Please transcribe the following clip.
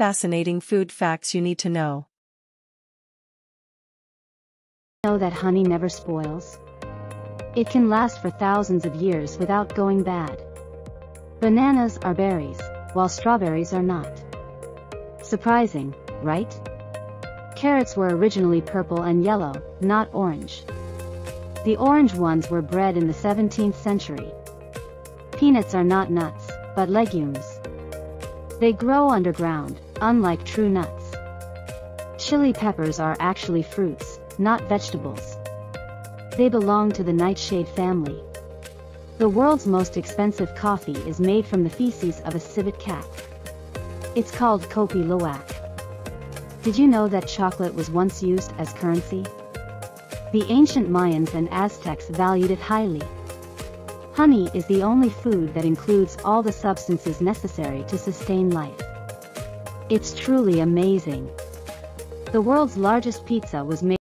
fascinating food facts you need to know. Know that honey never spoils. It can last for thousands of years without going bad. Bananas are berries, while strawberries are not. Surprising, right? Carrots were originally purple and yellow, not orange. The orange ones were bred in the 17th century. Peanuts are not nuts, but legumes. They grow underground, unlike true nuts. Chili peppers are actually fruits, not vegetables. They belong to the nightshade family. The world's most expensive coffee is made from the feces of a civet cat. It's called Kopi Luwak. Did you know that chocolate was once used as currency? The ancient Mayans and Aztecs valued it highly. Honey is the only food that includes all the substances necessary to sustain life. It's truly amazing. The world's largest pizza was made